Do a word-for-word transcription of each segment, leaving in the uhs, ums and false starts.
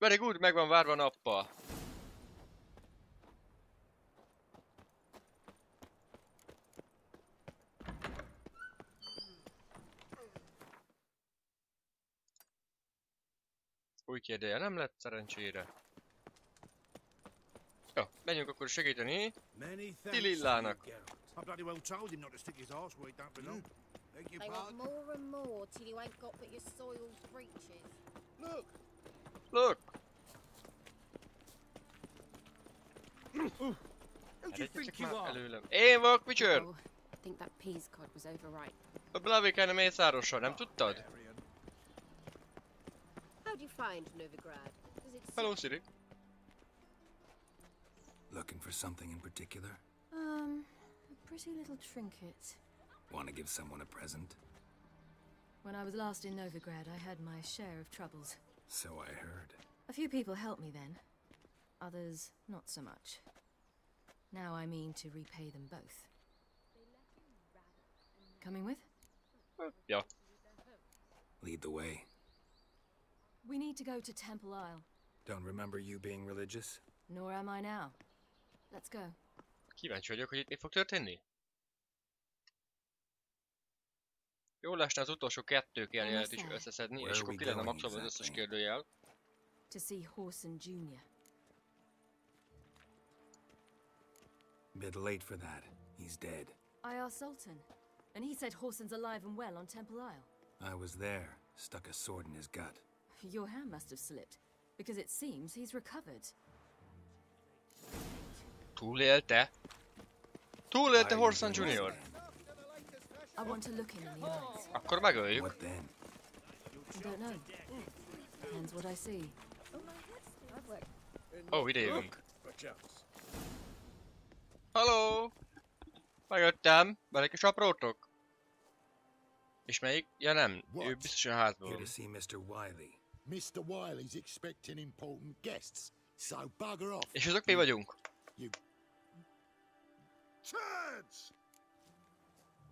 Very good, meg van várva nappal. Új kérdéje nem lett szerencsére. Jó, menjünk akkor segíteni Tilillának. I bloody well told him not to stick his arse where he don't belong. They want more and more till you ain't got but your soiled breeches. Look! Look! Who do you think you are? Én vagyok, Witcher! I think that peas cod was overripe. A blavikána mészárosa, nem tudtad? How do you find Novigrad? Hello, Siri. Looking for something in particular? Um... Pretty little trinket. Want to give someone a present? When I was last in Novigrad, I had my share of troubles. So I heard. A few people helped me then. Others, not so much. Now I mean to repay them both. Coming with? Uh, yeah. Lead the way. We need to go to Temple Isle. Don't remember you being religious? Nor am I now. Let's go. Kíváncsi vagyok, hogy itt mi fog történni. Jól lesne az utolsó kettő kérdőjelet is összeszedni, és akkor ki lenne maximum az összes kérdőjel. To see Horson Junior Bit late for that. He's dead. I asked Sultan, and he said Horson's alive and well on Temple Isle. I was there, stuck a sword in his gut. Your hand must have slipped, because it seems he's recovered. Túlélte? Túlélte Horson Junior Akkor megöljük. Ó, oh, ide jövünk. Halló! Megjöttem, vele kis aprótok. És melyik? Ja nem, ő biztosan házból. mister Wiley. mister Wiley's expecting important guests, so bugger off. És azok mi vagyunk? You... Chance!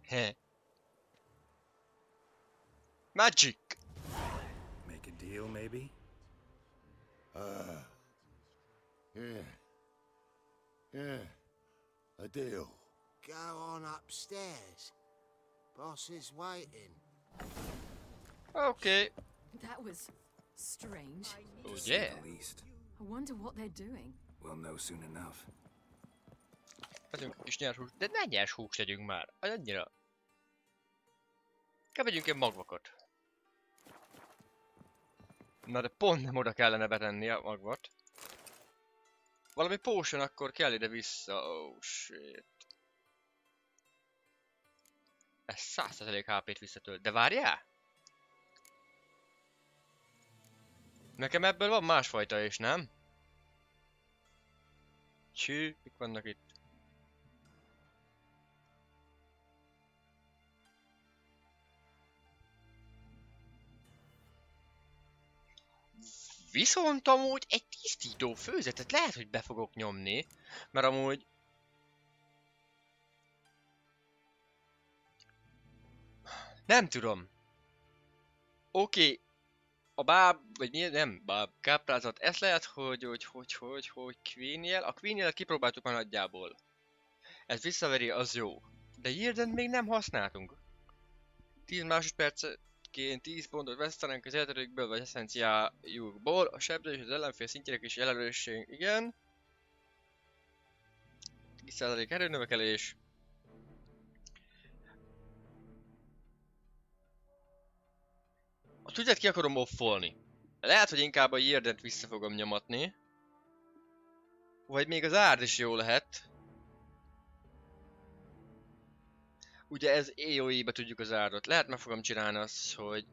Heh. Magic! Make a deal, maybe? Uh. Yeah. Yeah. A deal. Go on upstairs. Boss is waiting. Okay. That was strange. Oh, yeah. At least. I wonder what they're doing. We'll know soon enough. Vegyünk is nyers húst, de ne nyers húst tegyünk már, annyira. Kell vegyünk egy magvakat. Na de pont nem oda kellene betenni a magvat. Valami potion akkor kell ide vissza, oh shit. Ez száz százalék há pét visszatölt, de várjál? Nekem ebből van másfajta is, nem? Csű, mik vannak itt? Viszont amúgy egy tisztító főzetet lehet, hogy be fogok nyomni, mert amúgy... Nem tudom. Oké. Okay. A báb, vagy mi, nem báb, káprázat, ez lehet, hogy, hogy, hogy, hogy, hogy Queen-jel. A Queen-jelet kipróbáltuk már nagyjából. Ez visszaveri, az jó. De Yrden még nem használtunk. tíz másodpercként tíz pontot vesztenek az életerőkből, vagy eszenciájukból. A sebzés és az ellenfél szintjének is jelölőség, igen. tíz százalék erőnövekelés. A tudját ki akarom offolni. Lehet, hogy inkább a Yrdent vissza fogom nyomatni. Vagy még az Árd is jó lehet. Ugye ez á o e-be tudjuk az Árdot. Lehet meg fogom csinálni azt, hogy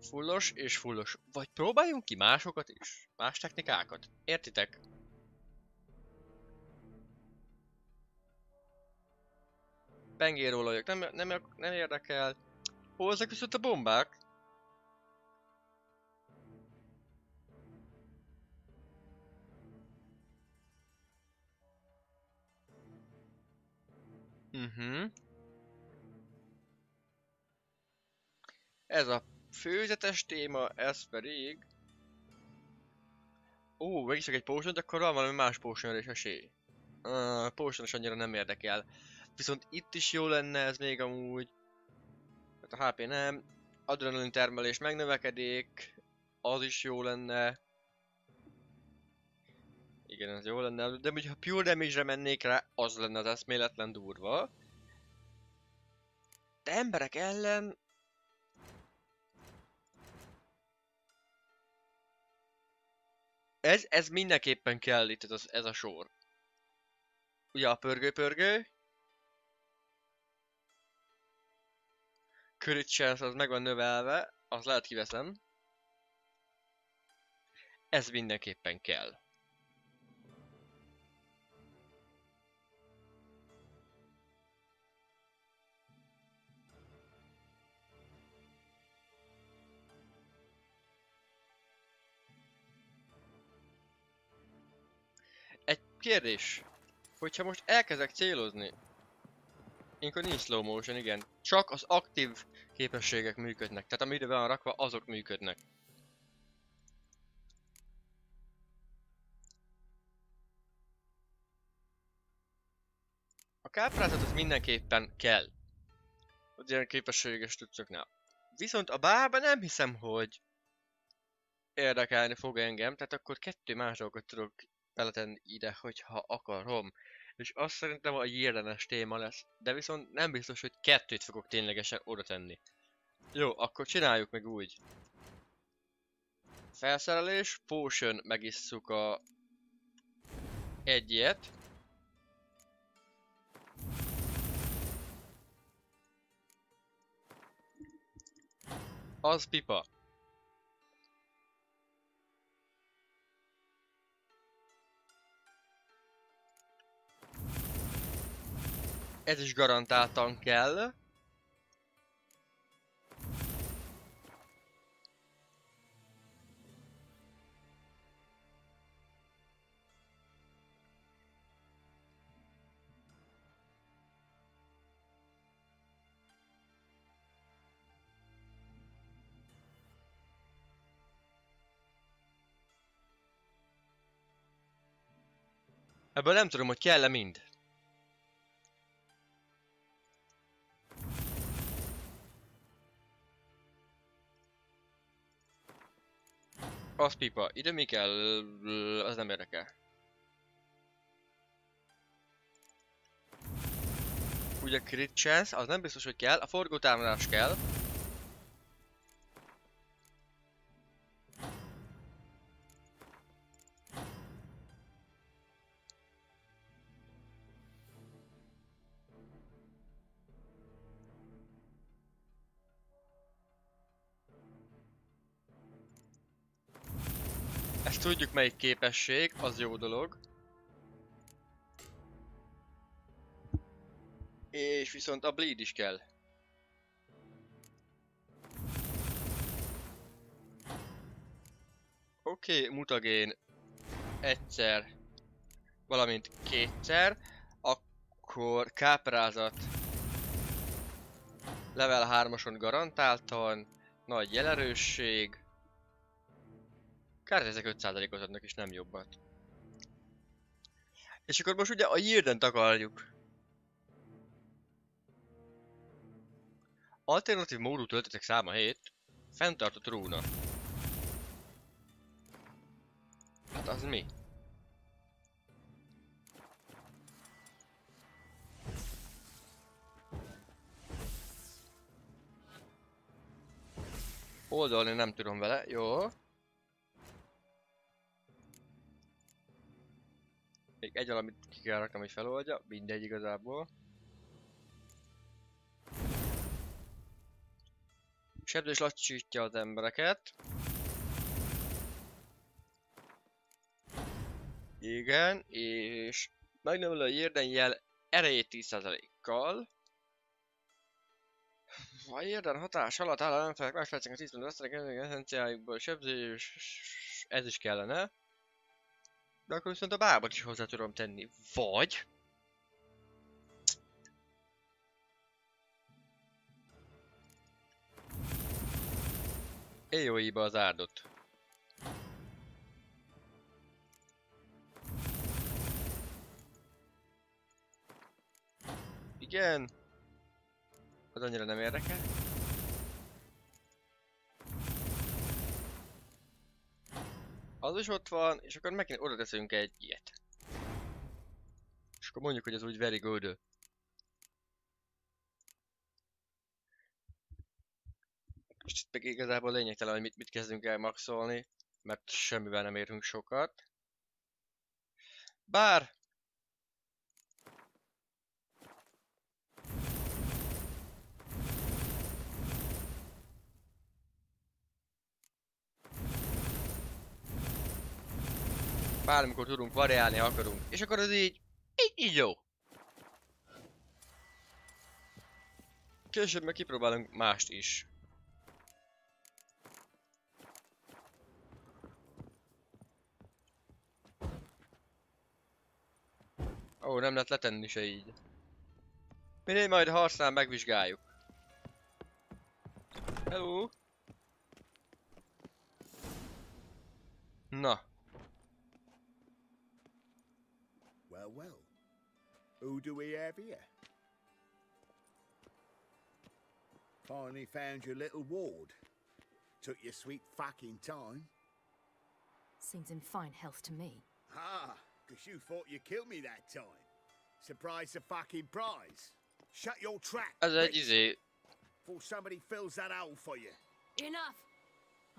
fullos és fullos. Vagy próbáljunk ki másokat is. Más technikákat. Értitek? Pengérólajok. Nem, nem, nem érdekel. Hol ezek viszont a bombák? Uh-huh. Ez a főzetes téma, ez pedig Ó, megiszok egy potion-t, akkor van valami más potion-ra is esély. Uh, potion is annyira nem érdekel. Viszont itt is jó lenne ez még amúgy. Hát a há pé nem. Adrenalin termelés megnövekedik. Az is jó lenne. Igen, ez jó lenne. De hogyha pure damage-re mennék rá, az lenne az eszméletlen durva. De emberek ellen... Ez, ez mindenképpen kell itt, ez, ez a sor. Ugye a pörgő-pörgő. Crit chance az meg van növelve, az lehet kiveszem. Ez mindenképpen kell. Kérdés, hogyha most elkezdek célozni, inkor nincs slow motion, igen, csak az aktív képességek működnek, tehát ami ide van rakva, azok működnek. A káprázat az mindenképpen kell, az ilyen képességes tudszoknál. Viszont a bárban nem hiszem, hogy érdekelni fog engem, tehát akkor kettő más dolgot tudok beletenni ide, hogyha akarom. És azt szerintem a Yrdenes téma lesz. De viszont nem biztos, hogy kettőt fogok ténylegesen oda tenni. Jó, akkor csináljuk meg úgy. Felszerelés, potion, megisszuk a... Egy ilyet. Az pipa. Ez is garantáltan kell. Ebből nem tudom, hogy kell-e mind. Az pipa, ide mi kell? Az nem érdekel. Ugye crit chance, az nem biztos, hogy kell. A forgótámadás kell. Tudjuk melyik képesség, az jó dolog. És viszont a bleed is kell. Oké, okay, mutagén egyszer, valamint kétszer. Akkor káprázat level hármason garantáltan, nagy jelerősség. Kár, ezek öt százalékot adnak, és nem jobbat. És akkor most ugye a Yrdent akarjuk. Alternatív módú töltetek száma hét. Fenntartott rúna. Hát az mi? Oldalni nem tudom vele, jó. Még egy valamit ki kell raknom, hogy feloldja, mindegy igazából. Sebzés lassítja az embereket. Igen, és megnövelő a Yrden jel erejét tíz százalékkal. A Yrden hatás alatt áll a ellenfelek más percen a tíz százalékos eszenciáikból sebzés, ez is kellene. De akkor viszont a bábat is hozzá tudom tenni, vagy... Éjóiba az árdot. igen. Az annyira nem érdekel. Az is ott van, és akkor megint oda teszünk egy ilyet. És akkor mondjuk, hogy ez úgy very good. És itt meg igazából lényegtelen, hogy mit, mit kezdünk el maxolni, mert semmivel nem érünk sokat. Bár! Bármikor tudunk variálni, akarunk. És akkor ez így, így, így jó. Később meg kipróbálunk mást is. Ó, nem lehet letenni se így. Minél majd a harcnál megvizsgáljuk. Hello. Na. Well, well. Who do we have here? Finally found your little ward. Took your sweet fucking time. Seems in fine health to me. Ah. Because you thought you killed me that time. Surprise the fucking prize. Shut your trap. As that is it. Before somebody fills that hole for you. Enough.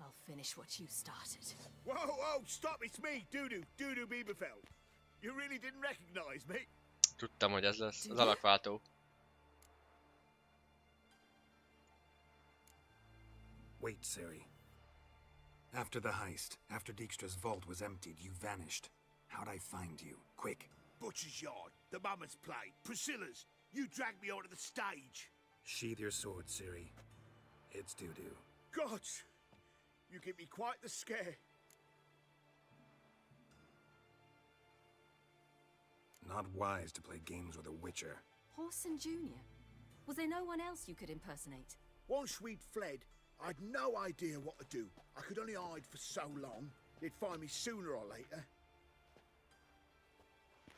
I'll finish what you started. Whoa, whoa, stop. It's me, Dudu. Dudu Bieberfeld. You really didn't recognize me. Tudtam, hogy ez lesz. Az alakváltó. Wait, Siri. After the heist, after Dijkstra's vault was emptied, you vanished. How'd I find you? Quick. Butcher's yard. The mama's play. Priscilla's. You dragged me onto the stage. Sheathe your sword, Siri. It's Dudu. God! You give me quite the scare. Not wise to play games with a witcher. Horson Junior Was there no one else you could impersonate? Once we'd fled, I'd no idea what to do. I could only hide for so long. They'd find me sooner or later.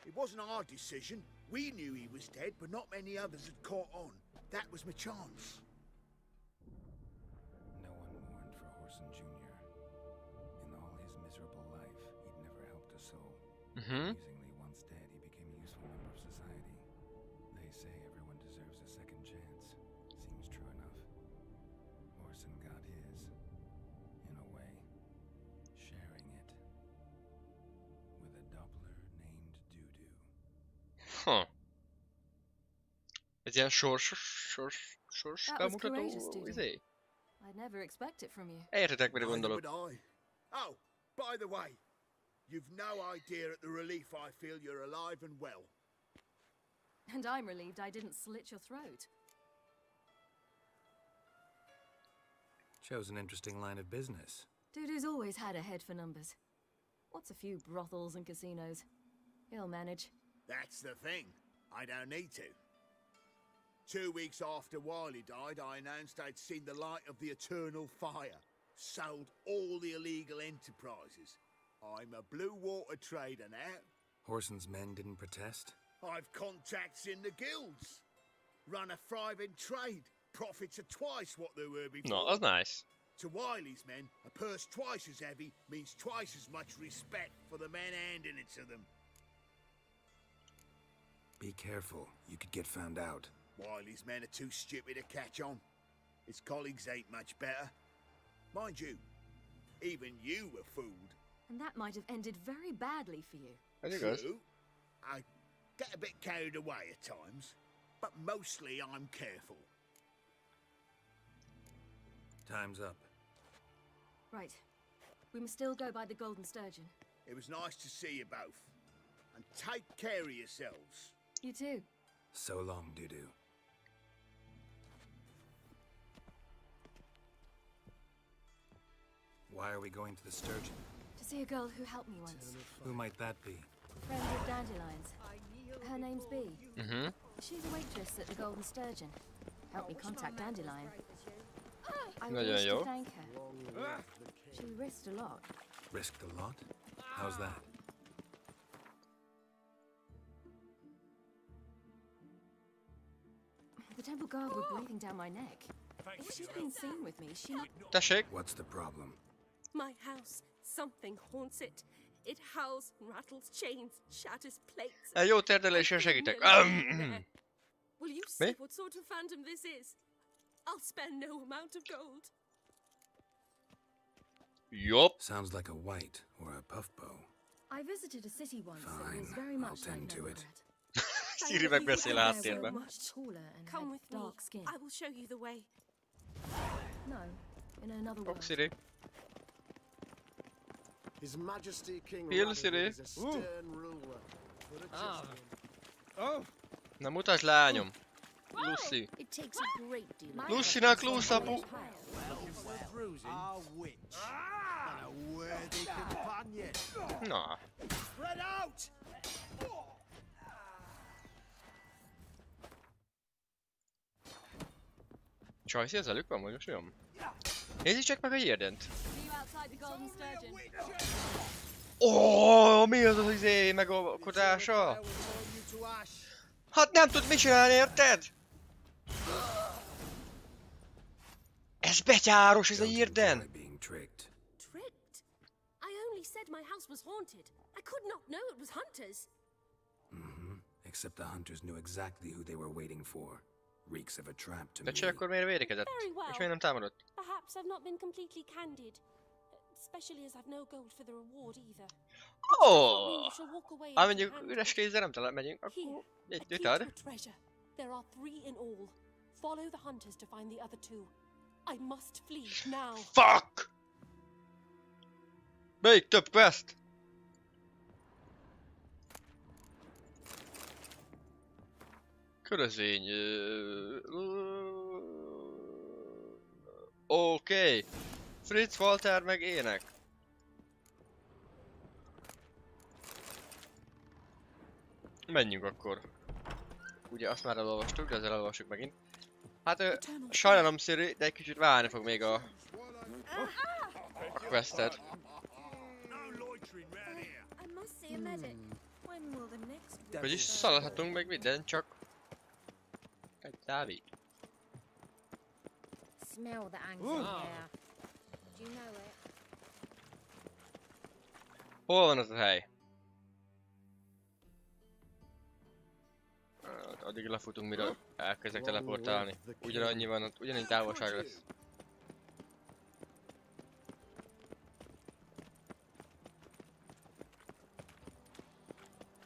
It wasn't our decision. We knew he was dead, but not many others had caught on. That was my chance. No one warned for Horson Junior In all his miserable life, he'd never helped a soul. Mm-hmm. Amazingly, once dead, he became a useful member of society. They say everyone deserves a second chance. Seems true enough. Horson got his, in a way, sharing it. Huh. Is that sors sors sors? That was courageous, dude. I'd never expect it from you. Értetek, mire gondolok. Oh, by the way, you've no idea at the relief I feel you're alive and well. And I'm relieved I didn't slit your throat. Chose an interesting line of business. Dudu's always had a head for numbers. What's a few brothels and casinos? He'll manage. That's the thing. I don't need to. Two weeks after Wiley died, I announced I'd seen the light of the eternal fire. Sold all the illegal enterprises. I'm a blue water trader now. Horson's men didn't protest? I've contacts in the guilds. Run a thriving trade. Profits are twice what they were before. No, that's nice. To Wiley's men, a purse twice as heavy means twice as much respect for the men handing it to them. Be careful. You could get found out. Wiley's men are too stupid to catch on. His colleagues ain't much better. Mind you, even you were fooled. And that might have ended very badly for you. There you go. I get a bit carried away at times, but mostly I'm careful. Time's up. Right. We must still go by the Golden Sturgeon. It was nice to see you both. And take care of yourselves. You too. So long, Dudu. Why are we going to the Sturgeon? To see a girl who helped me once. Who might that be? Friend of Dandelion's. Her name's Bea. Mm-hmm. She's a waitress at the Golden Sturgeon. Helped me contact Dandelion. I wish to thank her. She risked a lot. Risked a lot? How's that? Temple Guard were breathing down my neck. If she'd been seen with me, she... Tessék? What's the problem? My house. Something haunts it. It howls, rattles chains, shatters plates. A jó térdeléssel segítek. Will you see what sort of phantom this is? I'll spare no amount of gold. Yup. Sounds like a white or a puffbow. I visited a city once. Fine. It was very much I'll tend like to it. Siri megbeszél a háttérben. Come with dark skin. I will show you the way. No, in another world. Siri. His Majesty King Siri. Uh. Ah. Oh. Na mutasd le, lányom. Lucy. Lucy-nak lúszapu. Na. Csajci, ez elük van, vagy most olyan? Nézzétek meg a Yerdent. Ó, mi az az izé megalkodása? Hát nem tud mit csinálni, érted? Ez betyáros, ez a Yrden! Tricked? I only said my house was haunted. I could not know it was hunters. Mm-hmm. Except the hunters knew exactly who they were waiting for. Reeks of a trap to me. De csak akkor miért védekezett? És miért nem támadott? Perhaps I've not been completely candid. Especially as I've no gold for the reward either. Oh! Ha mondjuk üres kézzel nem talán megyünk, akkor itt ad. There are three in all. Follow the hunters to find the other two. I must flee now. Fuck! Melyik több quest? Körözény... Oké. Okay. Fritz, Walter meg ének. Menjünk akkor. Ugye azt már elolvastuk, de ezzel elolvassuk megint. Hát ő, sajnálom Siri, de egy kicsit várni fog még a, a questet. Vagyis szaladhatunk meg minden, csak... Egy távig. Hol van az a hely? Addig lefutunk, mire elkezdek teleportálni. Ugyanannyi van ott, ugyanannyi távolság lesz.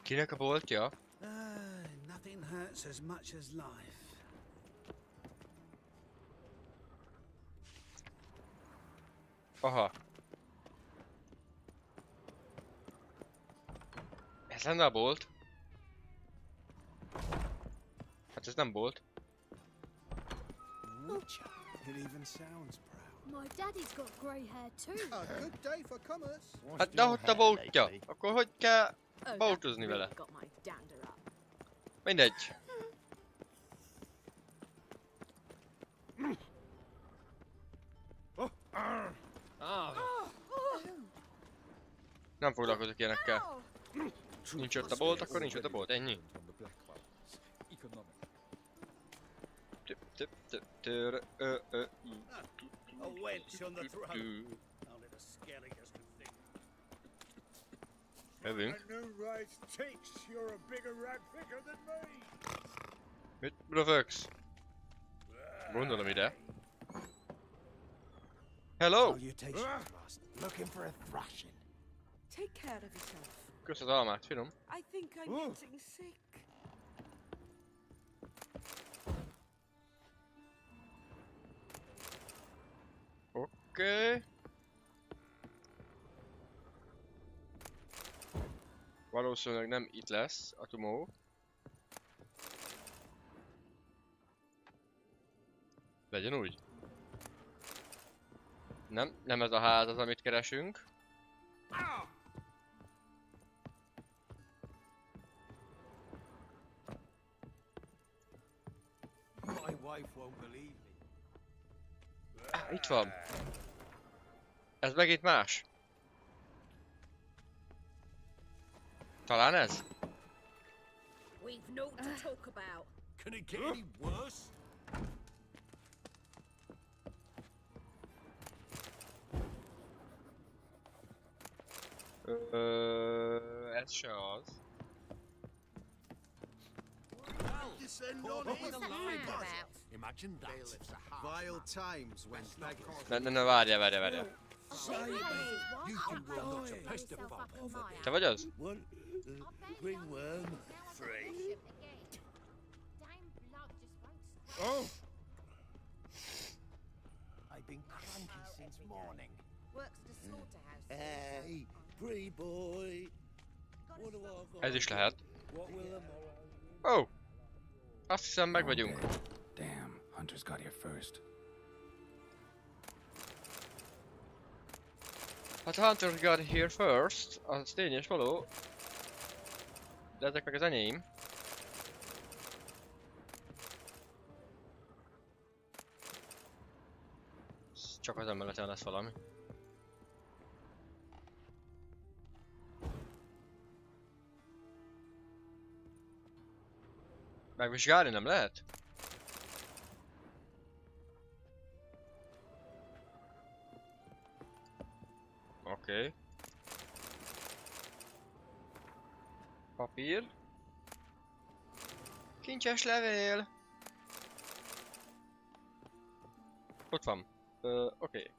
Kinek a boltja? Aha. Ez lenne a bolt? Hát ez nem bolt. Hát de ott a boltja. Akkor hogy kell boltozni vele? Mindegy. Nem foglalkozok ilyenekkel. Nincs ott a bolt, akkor nincs ott a bolt, ennyi. Jövünk. Mit rövöksz? Gondolom ide. Hello! Kösz az almát, finom. Oké. Valószínűleg nem itt lesz a tomó. Legyen úgy. Nem, nem ez a ház az, amit keresünk. Ah, itt van. Ez meg itt más. Talán ez? Uh, that's short. Imagine that. Vile times when no, no, no, vale, vale, vale. Caballos. Oh. I've been cranky since morning. Works to slaughterhouse. Hey, pretty boy. Ez is lehet. Oh. Azt hiszem, meg vagyunk. Damn, hunters got here first. Hát hunters got here first, az tény és való. De ezek meg az enyém. Csak az emeleten lesz valami. Megvizsgálni nem lehet? Oké. Okay. Papír. Kincses levél. Ott van. Uh, Oké. Okay.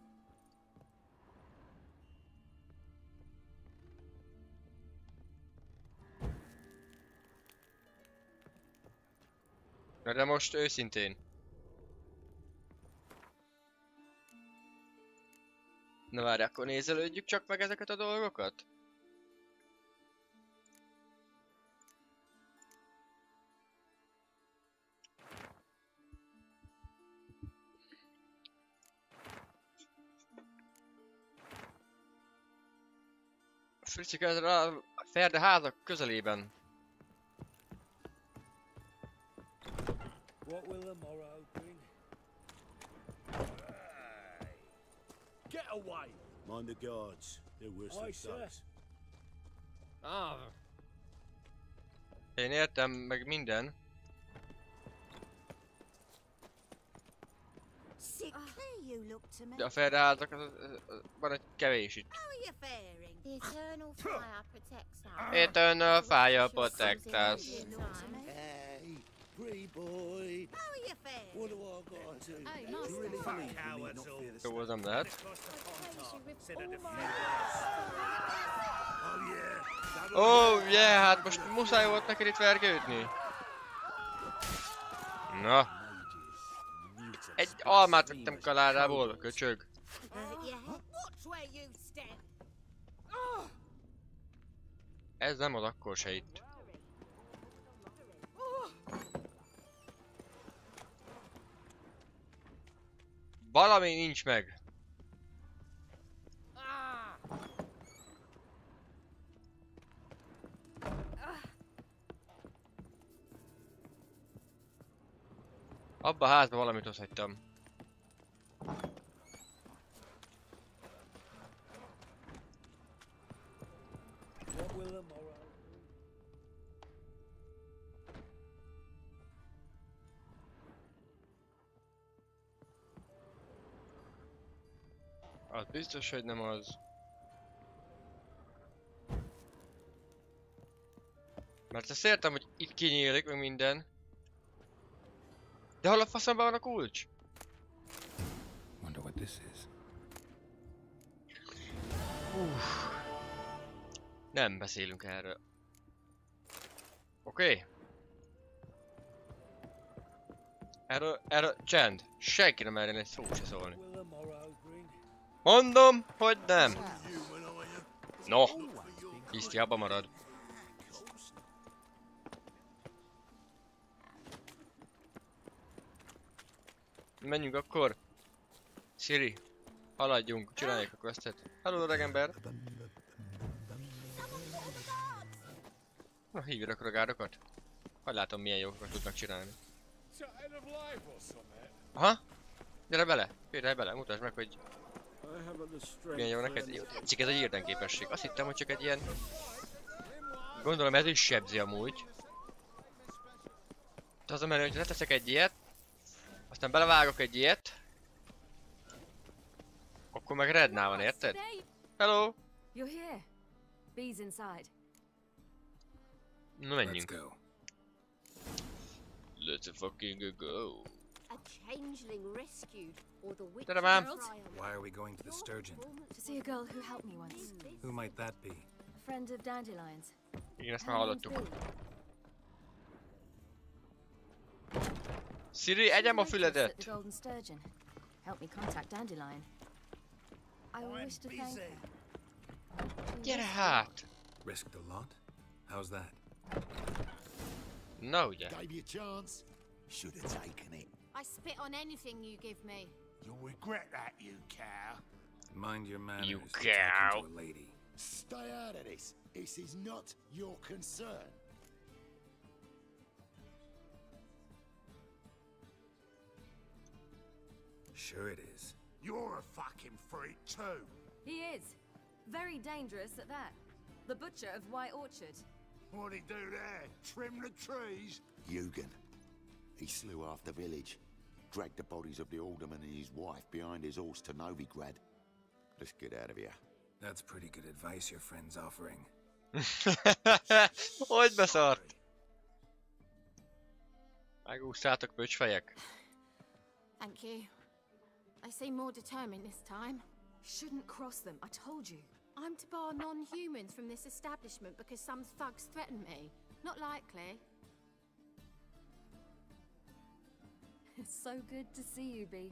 Na de most őszintén. Na várj, akkor nézelődjük csak meg ezeket a dolgokat. Fricikázz rá a ferde házak közelében. What will the morrow bring? Get away! Mind the guards. They're worse than thugs. Ah. Én értem meg minden. De a felházak az, az, az, van egy kevés itt. Eternal fire protects us. Pretty boy. What do I got to do? You really think cowards all this? It wasn't that. Oh yeah, hát most muszáj volt neked itt vergődni. Na. Egy almát vettem kalárából, köcsög. Ez nem az akkor se itt. Valami nincs meg. Abba a házba valamit ott hagytam. Az biztos, hogy nem az. Mert ezt értem, hogy itt kinyílik meg minden. De hol a faszomban van a kulcs? Wonder what this is. Uff. Nem beszélünk erről. Oké. Okay. Erről, erről, csend. Senki nem merjen egy szót se szólni. Mondom, hogy nem. No, tisztiába marad. Menjünk akkor. Siri, haladjunk, csináljuk a questet. Hello, öregember. Na, hívjuk a ragárokat. Hogy látom, milyen jókat tudnak csinálni. Aha, gyere bele, férj bele, mutasd meg, hogy milyen jó neked? Jó, tetszik ez a Yrden képesség. Azt hittem, hogy csak egy ilyen... Gondolom ez is sebzi amúgy. De az a menő, hogy leteszek egy ilyet... Aztán belevágok egy ilyet. Akkor meg Rednál van, érted? Hello! Na menjünk. Let's go. Let's fucking go. A changeling rescued, or the witch. Why are we going to the Sturgeon? To see a girl who helped me once. Who might that be? A friend of Dandelion's. Igen, ezt már hallottuk. Siri, egyem a füledet! The Golden Sturgeon helped me contact Dandelion. I wish to thank her. Gyere hát! Risked a lot? How's that? No, yeah. Gave you a chance. Should have taken it. I spit on anything you give me. You'll regret that, you cow. Mind your manners. You cow. Lady. Stay out of this. This is not your concern. Sure it is. You're a fucking freak too. He is. Very dangerous at that. The butcher of White Orchard. What'd he do there? Trim the trees? Eugen. He slew half the village. Dragged the bodies of the alderman and his wife behind his horse to Novigrad. Let's get out of here. That's pretty good advice your friend's offering. Hogy beszart? Megúsztátok, pöcsfejek. Thank you. They seem more determined this time. Shouldn't cross them, I told you. I'm to bar non-humans from this establishment because some thugs threatened me. Not likely. It's so good to see you, Bea.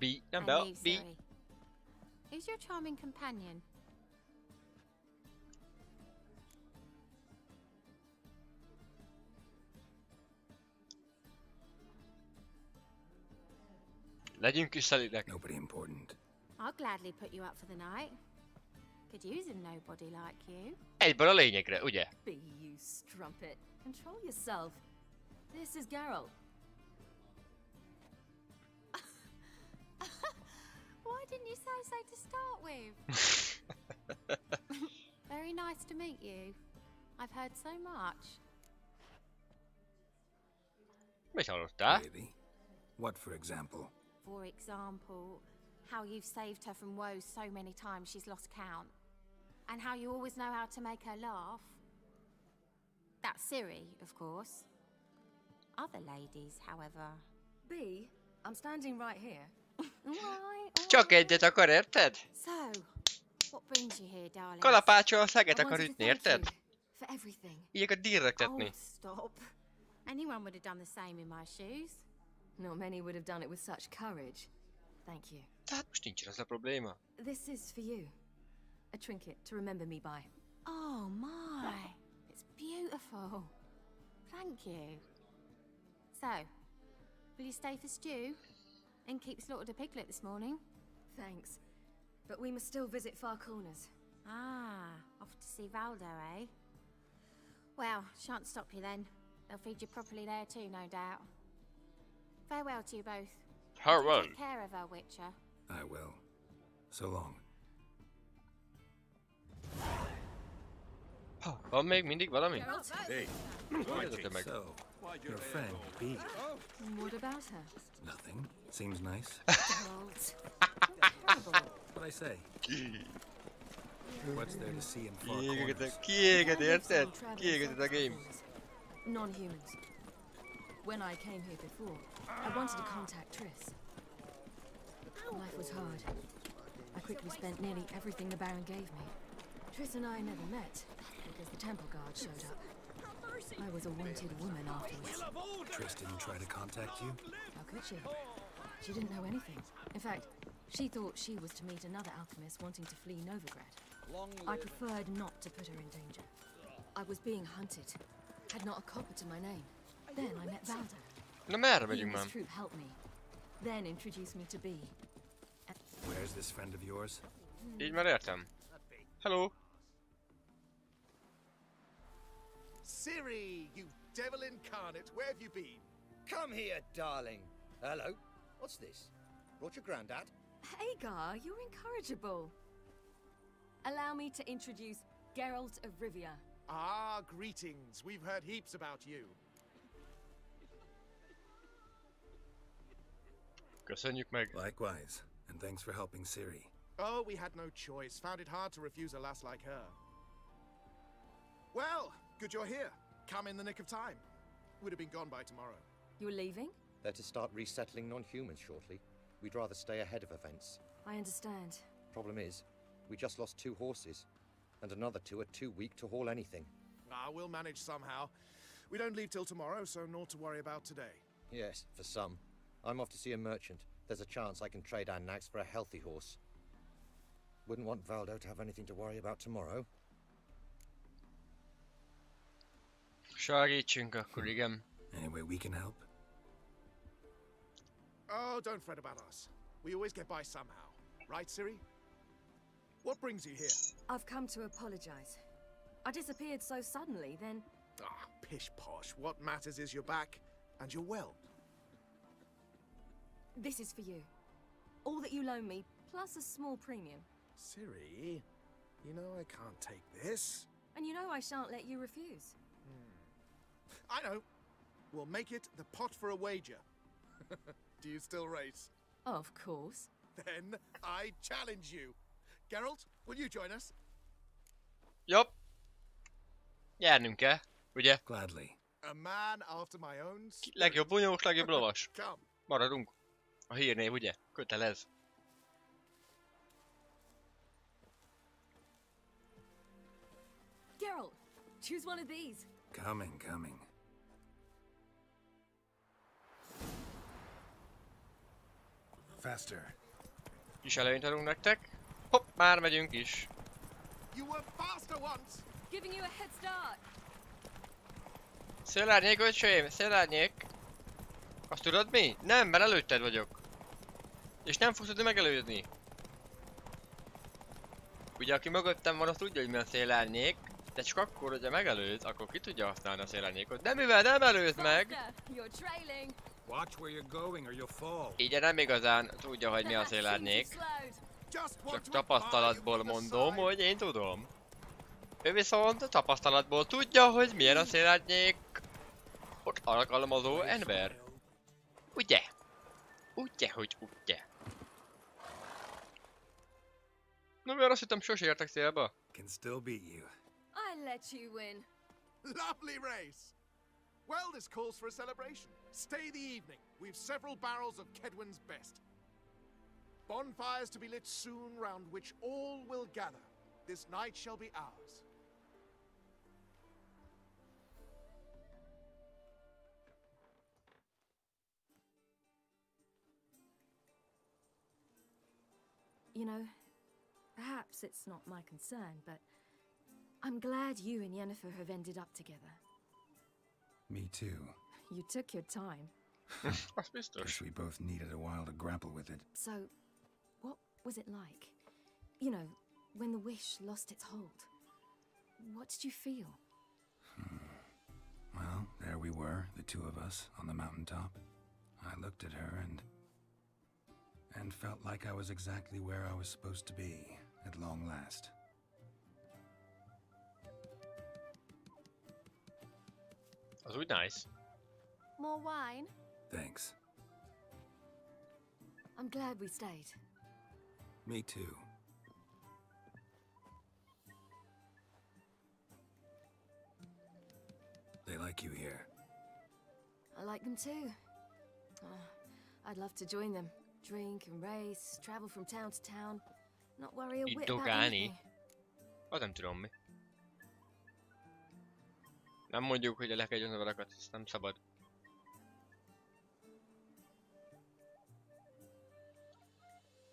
Bea, no bell, Bea. Who's your charming companion? Legyünk is szelidek. Nobody important. I'll gladly put you up for the night. Could use a nobody like you. Egyből a lényegre, ugye? Bea, you strumpet. Control yourself. This is Geralt. Why didn't you say so to start with? Very nice to meet you. I've heard so much. Mit hallottál? Really? What for example? For example, how you've saved her from woes so many times she's lost count. And how you always know how to make her laugh. That's Siri, of course. Other ladies, however. Bea, I'm standing right here. Csak egyet akar, érted? So, what brings you here, darling? Kalapáccsal szeget akar ütni, érted? Ilyekat dirrektetni. Stop. Anyone would have done the same in my shoes. Not many would have done it with such courage. Thank you. Tehát most nincs az a probléma. This is for you. A trinket to remember me by. Oh my, it's beautiful. Thank you. So, will you stay for stew and keep slaughtered a piglet this morning? Thanks, but we must still visit Far Corners. Ah, off to see Valdo, eh? Well, shan't stop you then. They'll feed you properly there too, no doubt. Farewell to you both. Farewell. Take care of our witcher. I will. So long. Oh, van még mindig valami? Hey, meg? So, your friend, Bea. What about her? Nothing. Seems nice. What I say? What's there to see in Far Corners? Kiéged, érted? Kiéged a game. Non-humans. When I came here before, I wanted to contact Triss. Life was hard. I quickly spent nearly everything the Baron gave me. Triss and I never met, because the Temple Guard showed up. I was a wanted woman afterwards. Triss didn't try to contact you? How could she? She didn't know anything. In fact, she thought she was to meet another alchemist wanting to flee Novigrad. I preferred not to put her in danger. I was being hunted, had not a copper to my name. Then I met Valda. No matter what you man. His troop helped me. Then introduced me to Bea. Where's this friend of yours? Így már értem. Hello. Siri, you devil incarnate, where have you been? Come here, darling. Hello. What's this? Brought your granddad? Hagar, you're incorrigible. Allow me to introduce Geralt of Rivia. Ah, greetings. We've heard heaps about you. Köszönjük meg. Likewise, and thanks for helping Siri. Oh, we had no choice. Found it hard to refuse a lass like her. Well, good you're here. Come in the nick of time. Would have been gone by tomorrow. You're leaving? They're to start resettling non-humans shortly. We'd rather stay ahead of events. I understand. Problem is, we just lost two horses, and another two are too weak to haul anything. Ah, we'll manage somehow. We don't leave till tomorrow, so naught to worry about today. Yes, for some. I'm off to see a merchant. There's a chance I can trade our nags for a healthy horse. Wouldn't want Valdo to have anything to worry about tomorrow. Segítsünk akkor, igen. Anyway, we can help. Oh, don't fret about us. We always get by somehow. Right, Siri? What brings you here? I've come to apologize. I disappeared so suddenly, then... Ah, pish posh. What matters is you're back, and you're well. This is for you. All that you loan me, plus a small premium. Siri, you know I can't take this. And you know I shan't let you refuse. Hmm. I know. We'll make it the pot for a wager. Do you still race? Of course. Then I challenge you. Geralt, will you join us? Yup. Járnunk kell, ugye? Gladly. A man after my own... Legjobb bunyók, legjobb lovas. Maradunk. A hírnév, ugye? Kötelez. Geralt, choose one of these. Coming, coming. Faster. Kis előnyt adunk nektek. Hopp, már megyünk is. Szélárnyék, öcsém, szélárnyék. Azt tudod mi? Nem, mert előtted vagyok. És nem fogsz tudni megelőzni. Ugye aki mögöttem van, azt tudja, hogy mi a szélárnyék. De csak akkor, hogyha megelőz, akkor ki tudja használni a szélárnyékot. De mivel nem előz meg... Így nem igazán tudja, hogy mi a szélárnyék. Csak tapasztalatból mondom, hogy én tudom. Ő viszont tapasztalatból tudja, hogy milyen a szélárnyék. Ott alkalmazó ember. Ugye? Ugye, hogy ugye? Na miért azt hittem, sose értek célba? Can still beat you. I let you win. Lovely race. Well, this calls for a celebration. Stay the evening. We've several barrels of Kedwin's best. Bonfires to be lit soon, round which all will gather. This night shall be ours. You know, perhaps it's not my concern, but I'm glad you and Yennefer have ended up together. Me too. You took your time. Because we both needed a while to grapple with it. So, what was it like? You know, when the wish lost its hold. What did you feel? Hmm. Well, there we were, the two of us, on the mountaintop. I looked at her and... and felt like I was exactly where I was supposed to be, at long last. That was nice. More wine? Thanks. I'm glad we stayed. Me too. They like you here. I like them too. Oh, I'd love to join them. Drink and race, travel from town to town, not worry a bit about anything. Azt nem tudom mi. Nem mondjuk, hogy le kell győzni valakat, ezt nem szabad.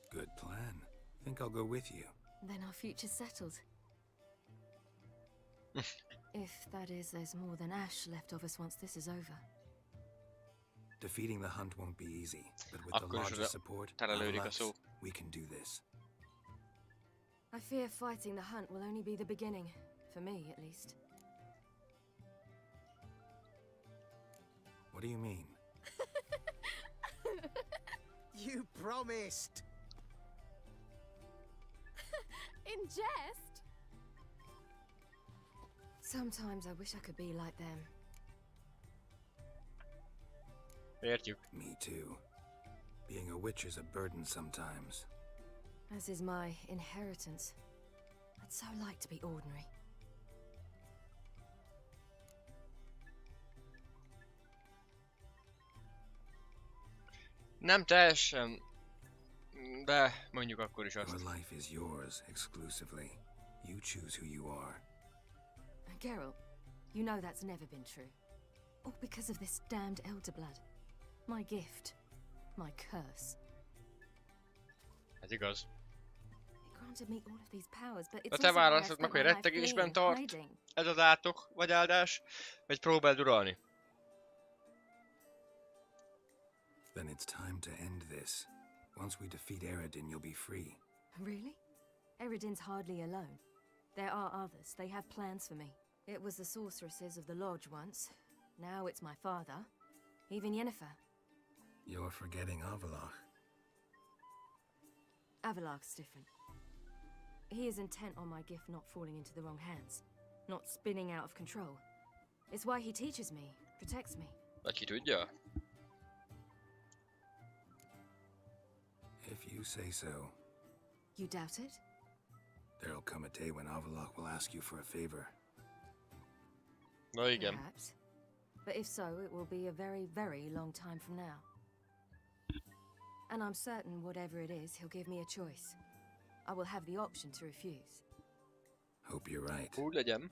Good plan. Think I'll go with you. Then our future's settled. If that is, there's more than ash left of us once this is over. Defeating the hunt won't be easy, but with the lodge's support, lux, we can do this. I fear fighting the hunt will only be the beginning, for me at least. What do you mean? You promised. In jest? Sometimes I wish I could be like them. Me too. Being a witch is a burden sometimes. As is my inheritance. I'd so like to be ordinary. Nem teljesen, de mondjuk akkor is azt. Your life is yours exclusively. You choose who you are. Geralt, you know that's never been true. All because of this damned elderblood. My gift, my curse. Ez igaz. A te válaszod meg, hogy rettegésben tart, ez az átok, vagy áldás, vagy próbáld uralni. Then it's time to end this. Once we defeat Eredin, you'll be free. Really? Eredin's hardly alone. There are others. They have plans for me. It was the sorceresses of the lodge once. Now it's my father. Even Yennefer. You're forgetting Avallac'h. Avallac'h's different. He is intent on my gift not falling into the wrong hands, not spinning out of control. It's why he teaches me, protects me. Like you do it, yeah. If you say so. You doubt it? There'll come a day when Avallac'h will ask you for a favor. No, again. Perhaps. But if so, it will be a very, very long time from now. And I'm certain whatever it is, he'll give me a choice. I will have the option to refuse. Hope you're right. Úgy legyen.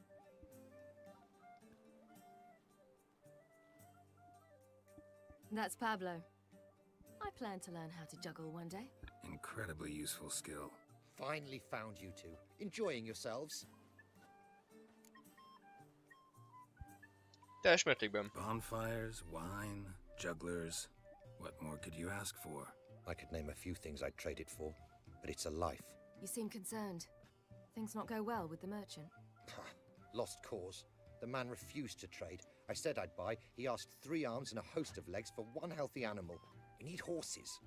That's Pablo. I plan to learn how to juggle one day. Incredibly useful skill. Finally found you two. Enjoying yourselves. Teljes mértékben. Bonfires, wine, jugglers. What more could you ask for? I could name a few things I'd trade it for, but it's a life. You seem concerned. Things not go well with the merchant. Lost cause. The man refused to trade. I said I'd buy. He asked three arms and a host of legs for one healthy animal. We need horses,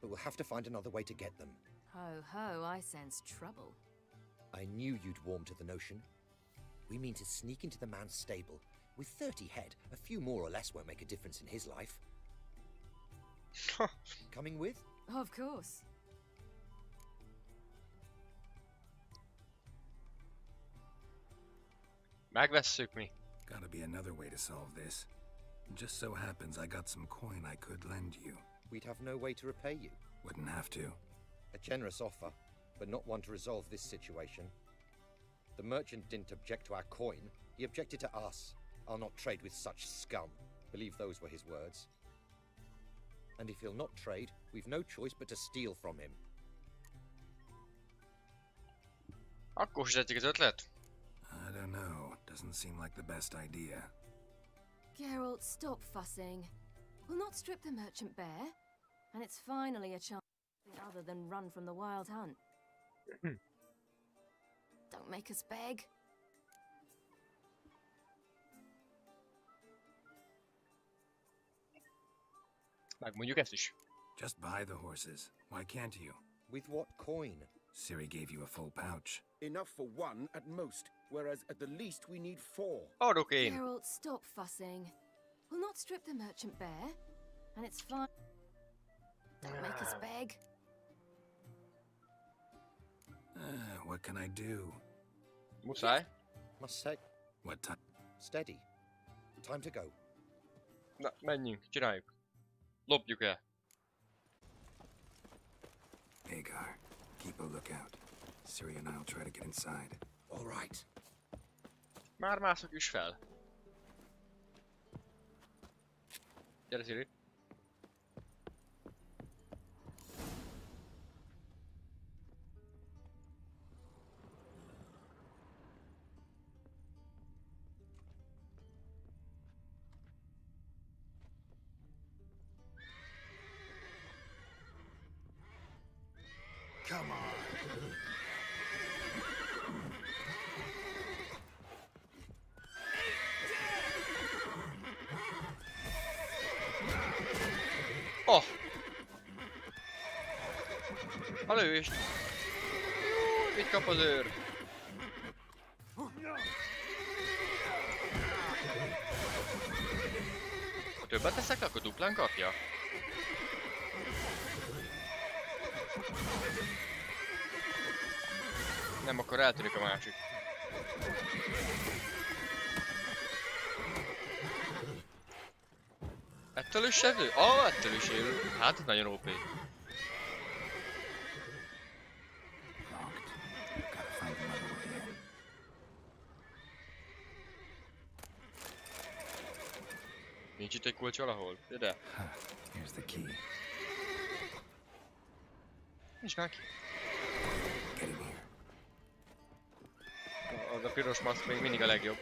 but we'll have to find another way to get them. Ho ho, I sense trouble. I knew you'd warm to the notion. We mean to sneak into the man's stable. With thirty head, a few more or less won't make a difference in his life. Coming with? Of course. Megvesszük mi. Gotta be another way to solve this. Just so happens I got some coin I could lend you. We'd have no way to repay you. Wouldn't have to. A generous offer, but not one to resolve this situation. The merchant didn't object to our coin. He objected to us. I'll not trade with such scum. Believe those were his words. And if he'll not trade, we've no choice but to steal from him. Akkor hiszed az ötlet? I don't know. Doesn't seem like the best idea. Geralt, stop fussing. We'll not strip the merchant bare, and it's finally a chance other than run from the wild hunt. Don't make us beg. Megmondjuk ezt is. Just buy the horses. Why can't you? With what coin? Siri gave you a full pouch. Enough for one at most, whereas at the least we need four. Oh, okay. Geralt, stop fussing. We'll not strip the merchant bare, and it's fine. Don't ah. make us beg. Uh, what can I do? Must I? Must say. What time? Steady. Time to go. Na, menjünk, csináljuk. Lopjuk el. Hagar, keep a lookout. Siri and I'll try to get inside. All right. Már mászok is fel. Gyere, Siri. Come on. Oh. Hallo is. Mit kap az őr. Ha többet teszek, akkor duplán kapja. Nem, akkor eltörik a másik. Ettől is sevő? Ah, ettől is élő. Hát ez nagyon ó pé. Nincs itt egy kulcs valahol? Ide? Nincs már ki. Az a piros maszk még mindig a legjobb.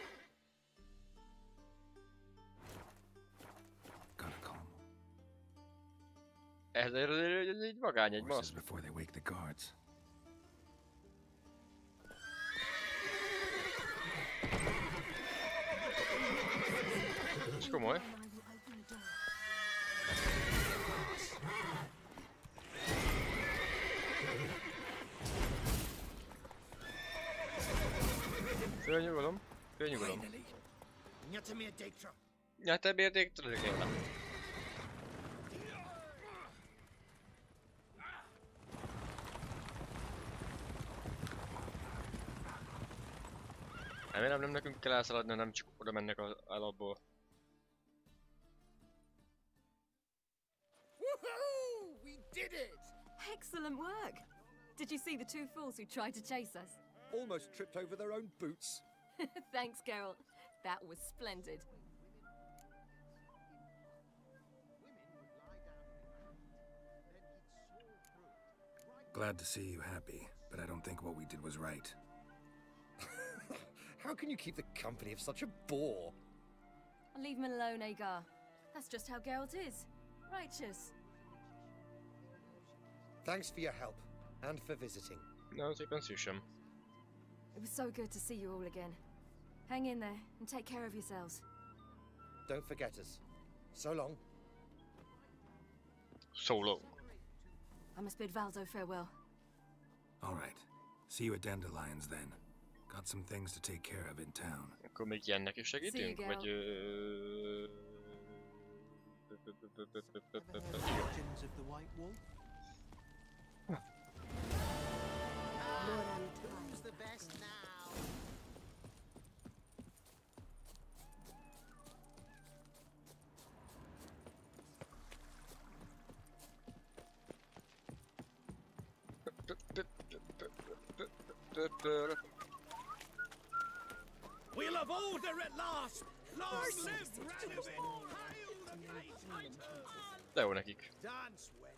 Ez, ez, ez egy vagány, egy maszk. Ez komoly. Fölnyugodom, fölnyugodom. Nyatemér Dijkstra, igen. Remélem nem nekünk kell elszaladni, nem csak oda mennek az alapból. Excellent work! Did you see the two fools who tried to chase us? Almost tripped over their own boots. Thanks, Geralt. That was splendid. Glad to see you happy, but I don't think what we did was right. How can you keep the company of such a bore? Leave him alone, Hagar. That's just how Geralt is. Righteous. Thanks for your help, and for visiting. No, it's a concession. It was so good to see you all again. Hang in there and take care of yourselves. Don't forget us. So long. So long. I must bid Valdo farewell. All right. See you at Dandelion's then. Got some things to take care of in town. Akkor még Jennek is segítünk, vagy ö... We'll have order at last. Lord live Radovan. Hail the mighty. Dance.